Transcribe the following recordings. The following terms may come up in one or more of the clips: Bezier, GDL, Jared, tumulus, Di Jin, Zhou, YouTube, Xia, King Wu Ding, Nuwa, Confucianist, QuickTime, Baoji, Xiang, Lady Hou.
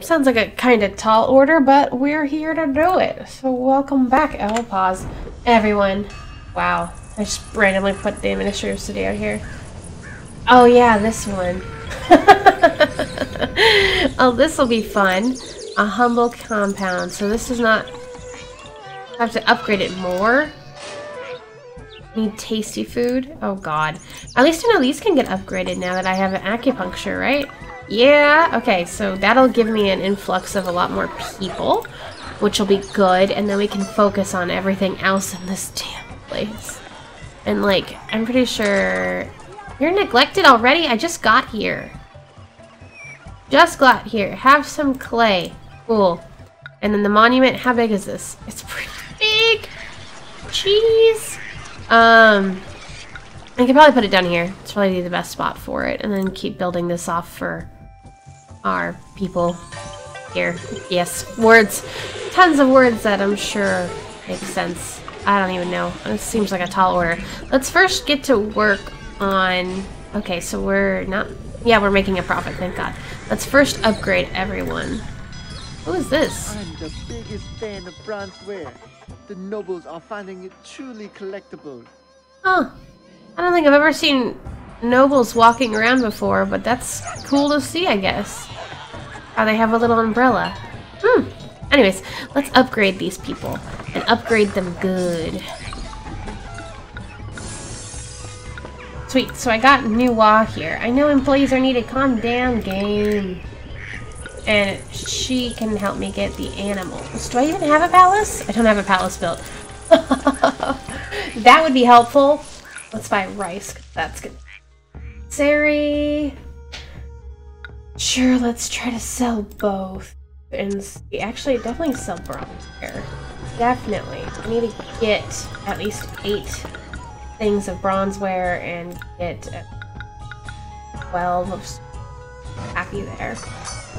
Sounds like a kind of tall order, but we're here to do it. So welcome back, Owl Paws, everyone. Wow, I just randomly put the administrative studio here. Oh yeah, this one. Oh, this will be fun. A humble compound. So this is not... I have to upgrade it more. Need tasty food. Oh god. At least I know these can get upgraded now that I have an acupuncture, right? Yeah. Okay, so that'll give me an influx of a lot more people, which will be good, and then we can focus on everything else in this damn place. And like, I'm pretty sure... You're neglected already? I just got here. Just got here. Have some clay. Cool. And then the monument, how big is this? It's pretty big! Jeez! I could probably put it down here. It's probably the best spot for it. And then keep building this off for our people here. Yes, words. Tons of words that I'm sure make sense. I don't even know. It seems like a tall order. Let's first get to work on... Okay, so we're not... Yeah, we're making a profit, thank god. Let's first upgrade everyone. Who is this? I'm the biggest fan of bronze ware. The nobles are finding it truly collectible. Huh. I don't think I've ever seen nobles walking around before, but that's cool to see, I guess. Oh, they have a little umbrella. Hmm. Anyways, let's upgrade these people. And upgrade them good. Sweet, so I got Nuwa here. I know employees are needed. Calm down, game. And she can help me get the animals. Do I even have a palace? I don't have a palace built. That would be helpful. Let's buy rice. That's good. Sari. Sure, let's try to sell both. And see. Actually, definitely sell bronze here. Definitely. I need to get at least 8 things of bronzeware and get 12 of happy there.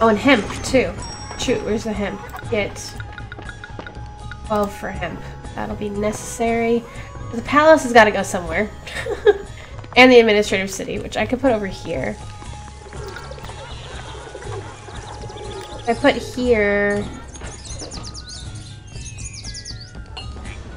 Oh, and hemp too. Shoot, where's the hemp? Get 12 for hemp. That'll be necessary. The palace has got to go somewhere. And the administrative city, which I could put over here. If I put here...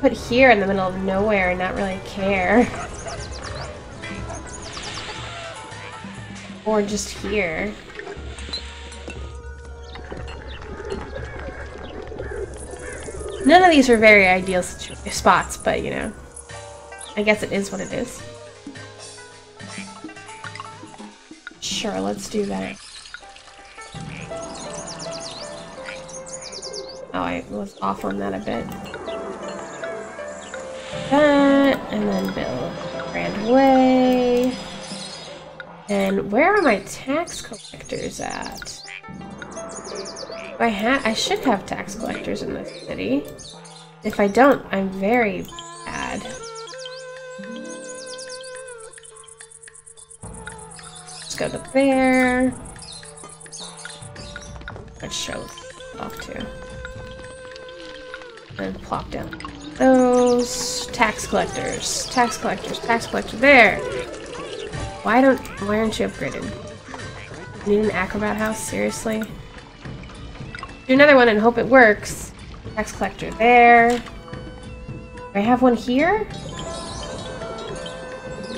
Put here in the middle of nowhere and not really care. Or just here. None of these are very ideal spots, but you know, I guess it is what it is. Sure, let's do that. Oh, I was off on that a bit. That, and then build Grand Way. And where are my tax collectors at? I should have tax collectors in this city. If I don't, I'm very bad. Let's go to there. Let's show off to. And plop down. Those tax collectors. There. Why aren't you upgraded? Need an acrobat house? Seriously? Do another one and hope it works. Tax collector there. Do I have one here?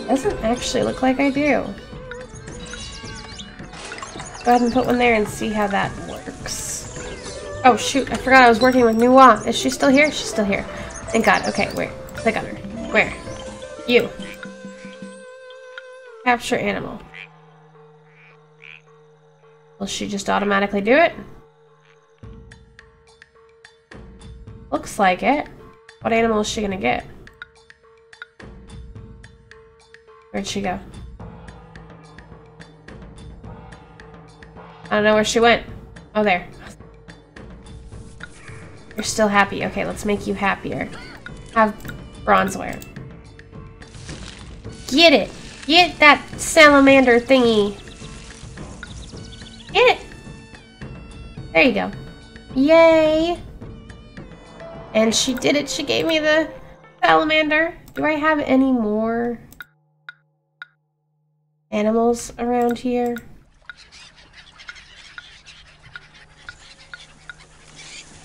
Doesn't actually look like I do. Go ahead and put one there and see how that works. Oh shoot, I forgot I was working with Nuwa. Is she still here? She's still here. Thank god. Okay, where? Click on her. Where? You. Capture animal. Will she just automatically do it? Looks like it. What animal is she gonna get? Where'd she go? I don't know where she went. Oh, there. You're still happy. Okay, let's make you happier. Have bronzeware. Get it! Get that salamander thingy! Get it! There you go. Yay! And she did it. She gave me the salamander. Do I have any more animals around here?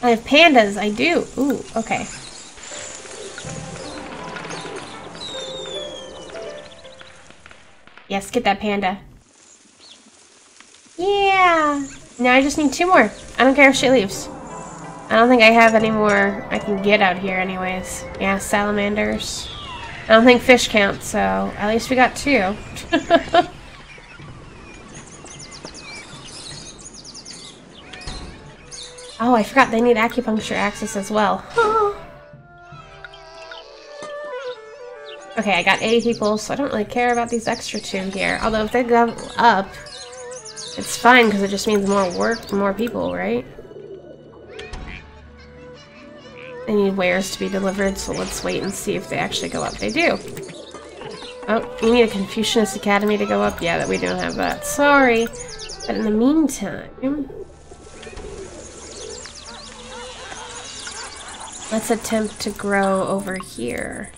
I have pandas, I do. Ooh, okay. Yes, get that panda. Yeah! Now I just need two more. I don't care if she leaves. I don't think I have any more I can get out here anyways. Yeah, salamanders. I don't think fish count, so at least we got two. Oh, I forgot they need acupuncture access as well. Okay, I got 80 people, so I don't really care about these extra two here. Although if they level up, it's fine because it just means more work for more people, right? They need wares to be delivered, so let's wait and see if they actually go up. They do. Oh, we need a Confucianist Academy to go up? Yeah, that we don't have that. Sorry. But in the meantime, let's attempt to grow over here.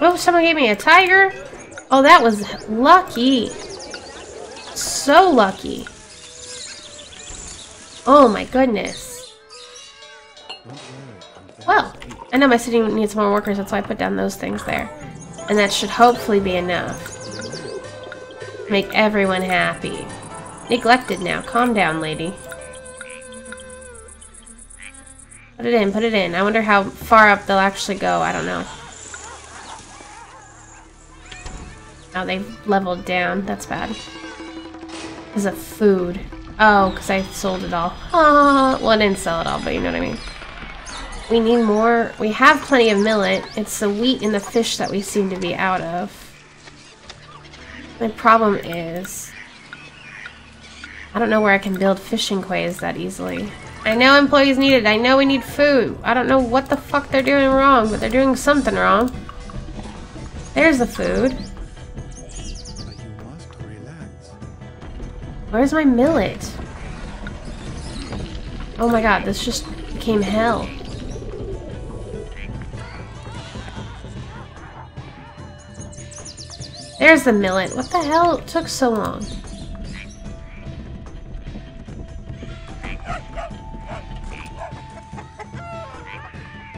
Oh, someone gave me a tiger! Oh, that was lucky! So lucky! Oh my goodness! Well, I know my city needs more workers, that's why I put down those things there. And that should hopefully be enough. Make everyone happy. Neglected now, calm down, lady. Put it in, put it in. I wonder how far up they'll actually go, I don't know. Oh, they leveled down. That's bad. Because of food. Oh, because I sold it all. Oh, well, I didn't sell it all, but you know what I mean. We need more. We have plenty of millet. It's the wheat and the fish that we seem to be out of. My problem is, I don't know where I can build fishing quays that easily. I know employees need it. I know we need food. I don't know what the fuck they're doing wrong, but they're doing something wrong. There's the food. Where's my millet? Oh my god, this just became hell. There's the millet. What the hell took so long?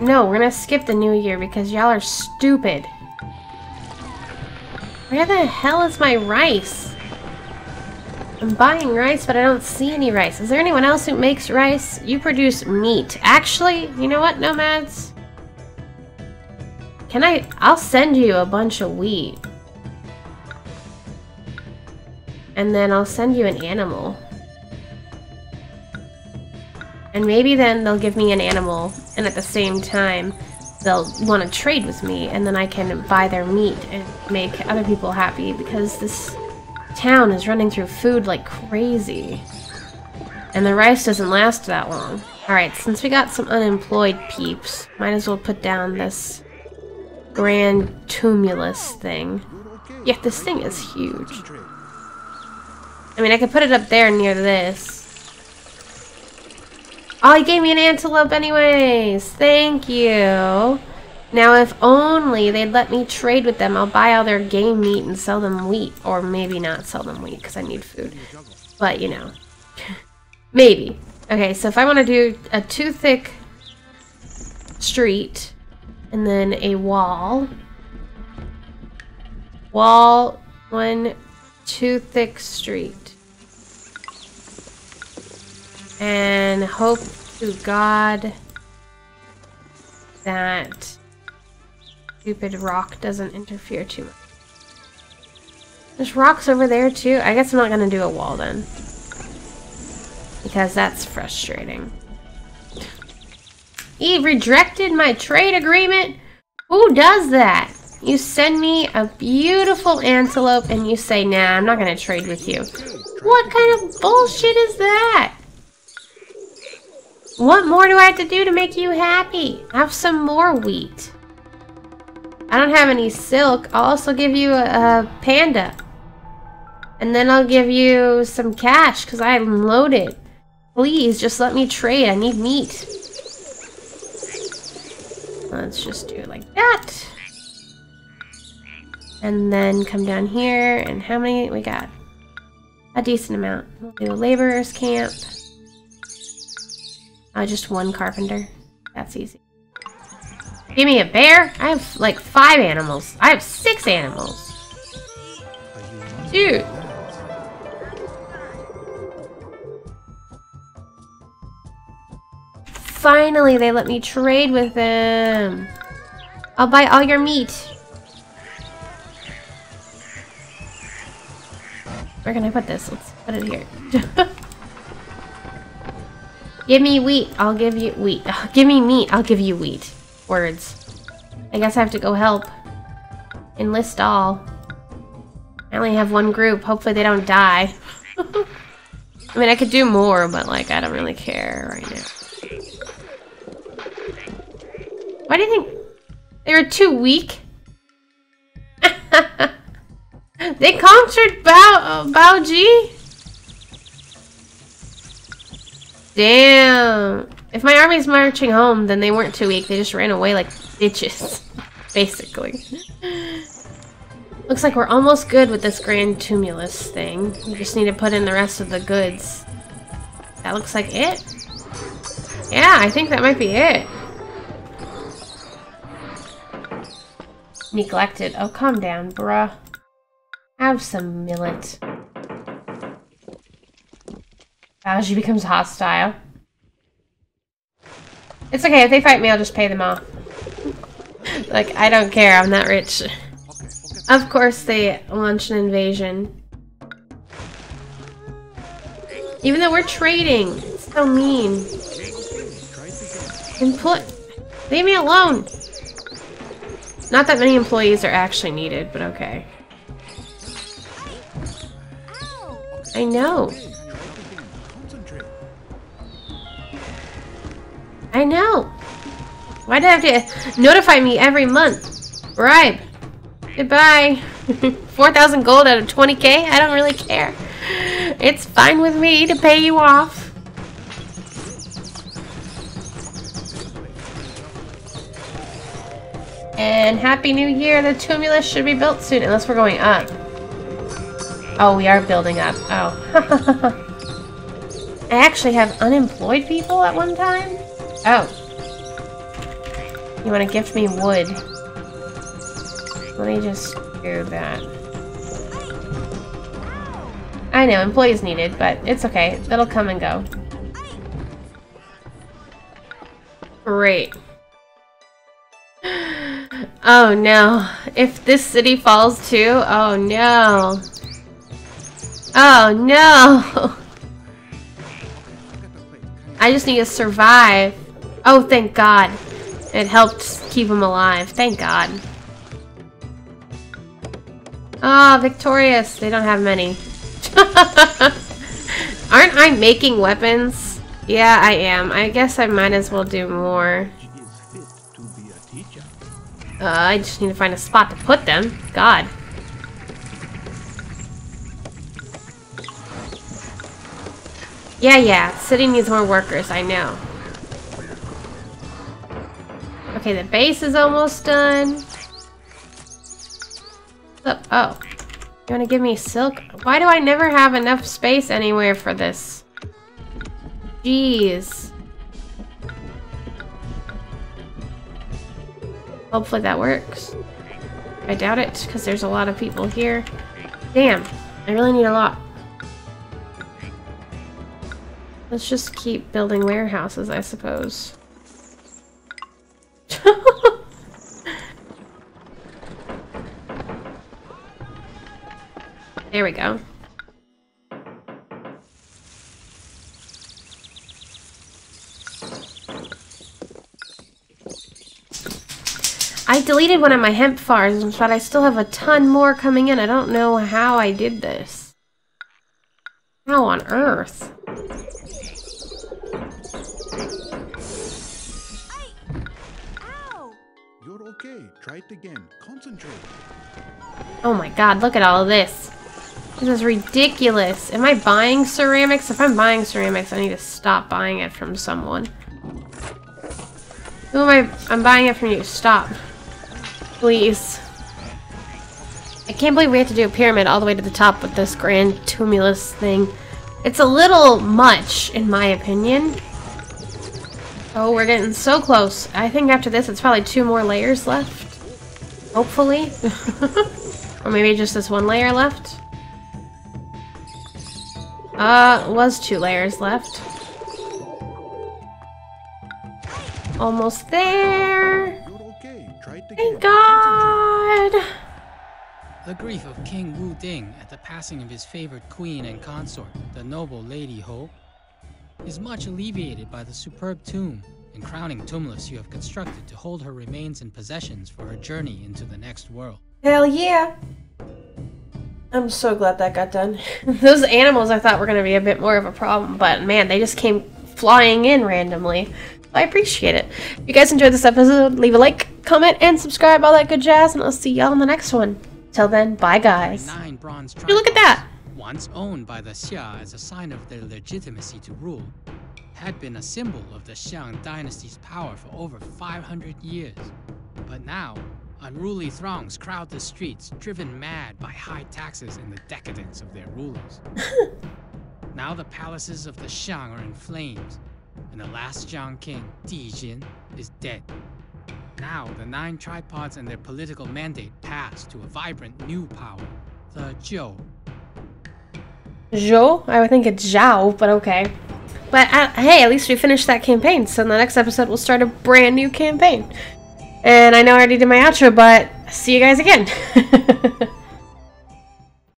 No, we're gonna skip the new year because y'all are stupid. Where the hell is my rice? I'm buying rice, but I don't see any rice. Is there anyone else who makes rice? You produce meat. Actually, you know what, nomads? Can I... I'll send you a bunch of wheat. And then I'll send you an animal. And maybe then they'll give me an animal, and at the same time, they'll want to trade with me, and then I can buy their meat and make other people happy, because this town is running through food like crazy. And the rice doesn't last that long. Alright, since we got some unemployed peeps, might as well put down this grand tumulus thing. Yeah, this thing is huge. I mean, I could put it up there near this. Oh, he gave me an antelope anyways! Thank you! Now, if only they'd let me trade with them, I'll buy all their game meat and sell them wheat. Or maybe not sell them wheat, because I need food. But, you know. Maybe. Okay, so if I want to do a too-thick street, and then a wall. Wall, one, too-thick street. And hope to God that stupid rock doesn't interfere too much. There's rocks over there too. I guess I'm not gonna do a wall then, because that's frustrating. He rejected my trade agreement. Who does that? You send me a beautiful antelope and you say, nah, I'm not gonna trade with you. What kind of bullshit is that? What more do I have to do to make you happy? Have some more wheat. I don't have any silk. I'll also give you a panda. And then I'll give you some cash because I'm loaded. Please, just let me trade. I need meat. Let's just do it like that. And then come down here. And how many we got? A decent amount. We'll do a laborer's camp. Just one carpenter. That's easy. Give me a bear? I have like 5 animals. I have 6 animals. Dude. Finally, they let me trade with them. I'll buy all your meat. Where can I put this? Let's put it here. Give me wheat. I'll give you wheat. Give me meat. I'll give you wheat. Words. I guess I have to go help. Enlist all. I only have 1 group. Hopefully they don't die. I mean, I could do more, but like, I don't really care right now. Why do you think they were too weak? They conquered Baoji? Damn. If my army's marching home, then they weren't too weak. They just ran away like bitches. Basically. Looks like we're almost good with this grand tumulus thing. We just need to put in the rest of the goods. That looks like it? Yeah, I think that might be it. Neglected. Oh, calm down, bruh. Have some millet. Wow, she becomes hostile. It's okay, if they fight me, I'll just pay them off. Like, I don't care, I'm not rich. Of course they launch an invasion. Even though we're trading, it's so mean. Leave me alone! Not that many employees are actually needed, but okay. I know. I know. Why do I have to notify me every month? Bribe. Goodbye. 4,000 gold out of 20k? I don't really care. It's fine with me to pay you off. And Happy New Year. The tumulus should be built soon, unless we're going up. Oh, we are building up. Oh. I actually have unemployed people at one time? Oh. You want to gift me wood? Let me just do that. I know, employees needed, but it's okay. That'll come and go. Great. Oh no. If this city falls too, oh no. Oh no! I just need to survive. Oh, thank God. It helped keep him alive. Thank God. Ah, oh, victorious. They don't have many. Aren't I making weapons? Yeah, I am. I guess I might as well do more. I just need to find a spot to put them. God. Yeah, yeah. City needs more workers, I know. Okay, the base is almost done. Oh, oh. You wanna give me silk? Why do I never have enough space anywhere for this? Jeez. Hopefully that works. I doubt it, because there's a lot of people here. Damn, I really need a lot. Let's just keep building warehouses, I suppose. There we go. I deleted one of my hemp farms, but I still have a ton more coming in. I don't know how I did this. How on earth? Okay, try it again. Concentrate. Oh my God, look at all of this. This is ridiculous. Am I buying ceramics? If I'm buying ceramics, I need to stop buying it from someone. Who am I? I'm buying it from you. Stop. Please. I can't believe we have to do a pyramid all the way to the top with this grand tumulus thing. It's a little much, in my opinion. Oh, we're getting so close. I think after this, it's probably 2 more layers left. Hopefully. Or maybe just this 1 layer left. Was 2 layers left. Almost there. Thank God. The grief of King Wu Ding at the passing of his favorite queen and consort, the noble Lady Hou, is much alleviated by the superb tomb and crowning tumulus you have constructed to hold her remains and possessions for her journey into the next world. Hell yeah! I'm so glad that got done. Those animals I thought were going to be a bit more of a problem, but man, they just came flying in randomly. I appreciate it. If you guys enjoyed this episode, leave a like, comment, and subscribe, all that good jazz, and I'll see y'all in the next one. Till then, bye guys. 9 bronze tribals, look at that! Once owned by the Xia as a sign of their legitimacy to rule, had been a symbol of the Xiang dynasty's power for over 500 years. But now, unruly throngs crowd the streets, driven mad by high taxes and the decadence of their rulers. Now the palaces of the Xiang are in flames, and the last Xiang king, Di Jin, is dead. Now the 9 tripods and their political mandate pass to a vibrant new power, the Zhou. Zhou? I would think it's Zhao, but okay. But hey, at least we finished that campaign, so in the next episode we'll start a brand new campaign. And I know I already did my outro, but see you guys again.